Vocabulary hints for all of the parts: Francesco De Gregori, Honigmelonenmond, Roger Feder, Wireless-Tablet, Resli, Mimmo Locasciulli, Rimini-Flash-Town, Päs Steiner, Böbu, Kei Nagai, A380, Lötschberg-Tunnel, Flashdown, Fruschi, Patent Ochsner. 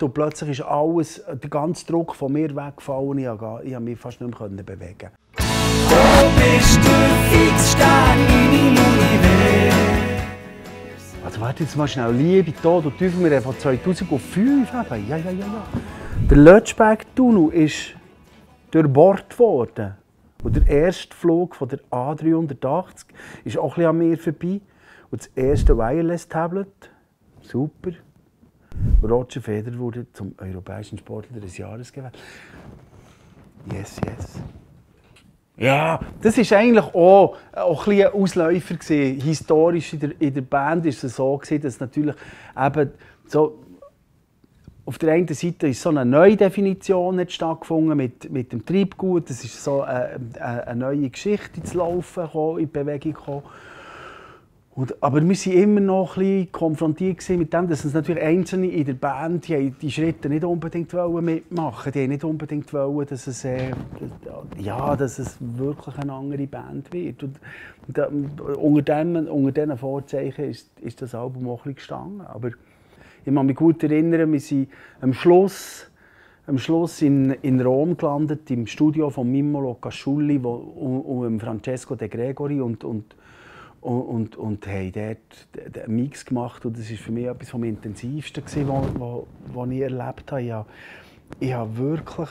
So, plötzlich ist alles, der ganze Druck von mir weggefallen. Ich konnte mich fast nicht mehr bewegen. Wo bist du Fixstern in meinem Universum? Also warte jetzt mal schnell, Liebe, Tod und Teufel, wir haben von 2005 eben. Ja. Der Lötschberg-Tunnel ist durchbohrt worden. Und der erste Flug von der A380 ist auch ein bisschen an mir vorbei. Und das erste Wireless-Tablet, super. Roger Feder wurde zum europäischen Sportler des Jahres gewählt. Yes, yes. Ja, das war eigentlich auch ein Ausläufer. Historisch in der Band war es so, dass natürlich eben so auf der einen Seite ist so eine neue Definition stattgefunden mit dem Treibgut. Es ist so eine neue Geschichte ins Laufen gekommen, in Bewegung gekommen. Aber wir waren immer noch ein bisschen konfrontiert mit dem, dass es natürlich Einzelne in der Band die Schritte nicht unbedingt mitmachen wollten. Die wollten nicht unbedingt, dass es, dass es wirklich eine andere Band wird. Und unter diesen Vorzeichen ist das Album auch ein bisschen gestanden. Aber ich kann mich gut erinnern, wir sind am Schluss in Rom gelandet, im Studio von Mimmo Locasciulli und Francesco De Gregori. Und haben dort einen Mix gemacht. Und das war für mich etwas vom Intensivsten, was ich erlebt habe. Ich habe wirklich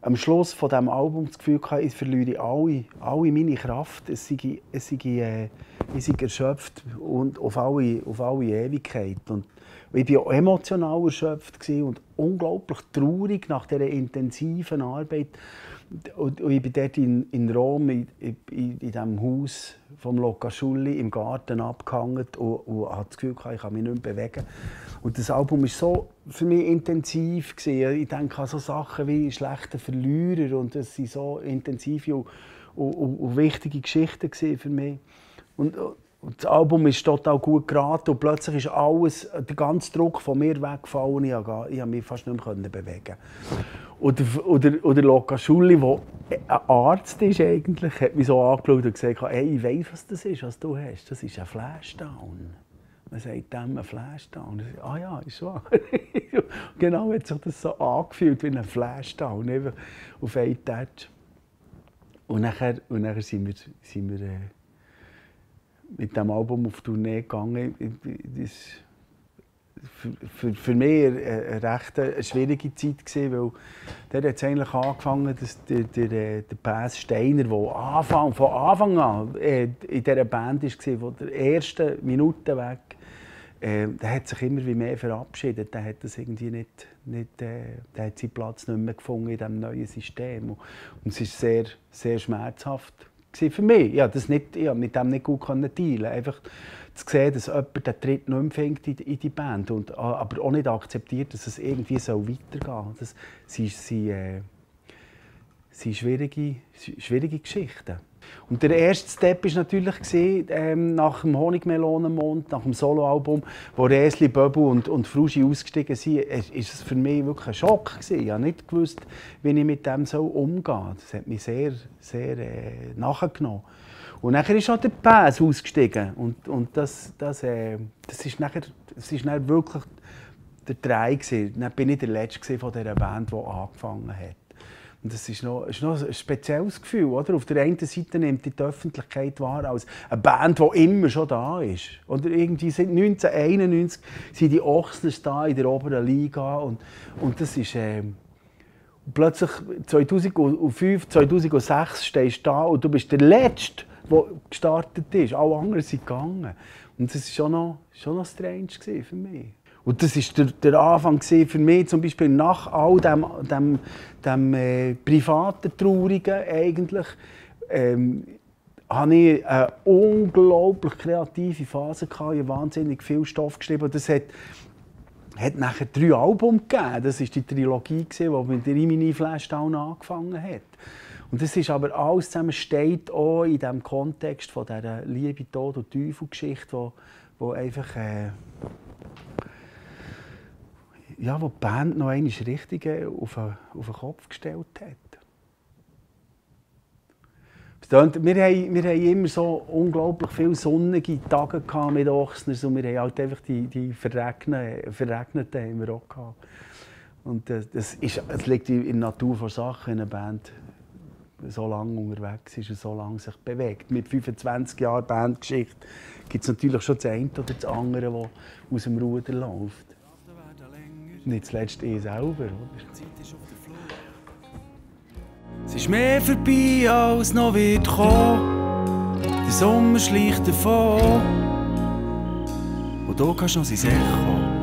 am Schluss von diesem Album das Gefühl gehabt, ich verliere alle meine Kraft. Ich sei erschöpft und auf alle Ewigkeit. Und ich war auch emotional erschöpft und unglaublich traurig nach dieser intensiven Arbeit. Und ich bin dort in Rom, in diesem Haus vom Locasciulli, im Garten abgehangen und hatte das Gefühl, ich kann mich nicht mehr bewegen. Und das Album war so für mich intensiv. Ich denke an so Sachen wie «Schlechter Verlierer», und das waren so intensive und wichtige Geschichten für mich. Und das Album ist total gut geraten und plötzlich ist alles, der ganze Druck von mir weggefallen. Ich konnte mich fast nicht mehr bewegen. Oder Locasciulli, der ein Arzt ist eigentlich, hat mich so angeschaut und gesagt, hey, ich weiss, was das ist, was du hast. Das ist ein Flashdown. Man sagt dem ein Flashdown. Ah ja, ist wahr. Genau, hat sich das so angefühlt wie ein Flashdown, einfach auf einen Touch. Und nachher sind wir mit diesem Album auf Tournee gegangen. Das war für mich eine recht schwierige Zeit, weil der hat eigentlich angefangen, dass der Päs Steiner, der von Anfang an in dieser Band war, von der ersten Minute weg, der hat sich immer mehr verabschiedet. Der hat das irgendwie der hat seinen Platz nicht mehr gefunden in diesem neuen System. Und es ist sehr, sehr schmerzhaft für mich. Ich konnte mit dem nicht gut teilen. Einfach zu sehen, dass jemand den Tritt nicht mehr fängt in die Band, aber auch nicht akzeptiert, dass es irgendwie weitergehen soll. Das sind schwierige Geschichten. Und der erste Step war natürlich nach dem Honigmelonenmond, nach dem Soloalbum, wo Resli, Böbu und Fruschi ausgestiegen sind, ist es für mich wirklich ein Schock gewesen. Ich habe nicht gewusst, wie ich mit dem umgehen soll. Das hat mich sehr, sehr nachgenommen. Und nachher ist auch der Päs ausgestiegen. Und das ist nachher wirklich der Drei gewesen. Dann bin ich der Letzte von dieser Band, die angefangen hat. Und das ist noch ein spezielles Gefühl, oder? Auf der einen Seite nimmt die Öffentlichkeit wahr als eine Band, die immer schon da ist. Oder irgendwie seit 1991 sind die Ochsners da in der oberen Liga. Und das ist... plötzlich 2005, 2006 stehst du da und du bist der Letzte, der gestartet ist. Alle anderen sind gegangen. Und das war schon noch strange für mich. Und das war der Anfang für mich, zum Beispiel nach all dem privaten Traurigen eigentlich, hatte ich eine unglaublich kreative Phase, ich habe wahnsinnig viel Stoff geschrieben. Das hat nachher 3 Alben gegeben. Das war die Trilogie, die mit der Rimini-Flash-Town angefangen hat. Und das ist aber alles zusammen steht auch in dem Kontext von dieser Liebe, Tod und Teufel-Geschichte, die einfach... wo die Band noch einmal richtig auf den Kopf gestellt hat. Wir haben immer so unglaublich viele sonnige Tage mit Ochsners und wir haben halt einfach die Verregneten haben wir auch gehabt. Und das liegt in der Natur von Sachen, wenn eine Band so lange unterwegs ist und so lange sich bewegt. Mit 25 Jahren Bandgeschichte gibt es natürlich schon das eine oder das andere, das aus dem Ruder läuft. Nicht zuletzt ich selber. Es ist mehr vorbei, als noch wird kommen. Der Sommer schleicht davon. Und da kannst du noch sein Echo.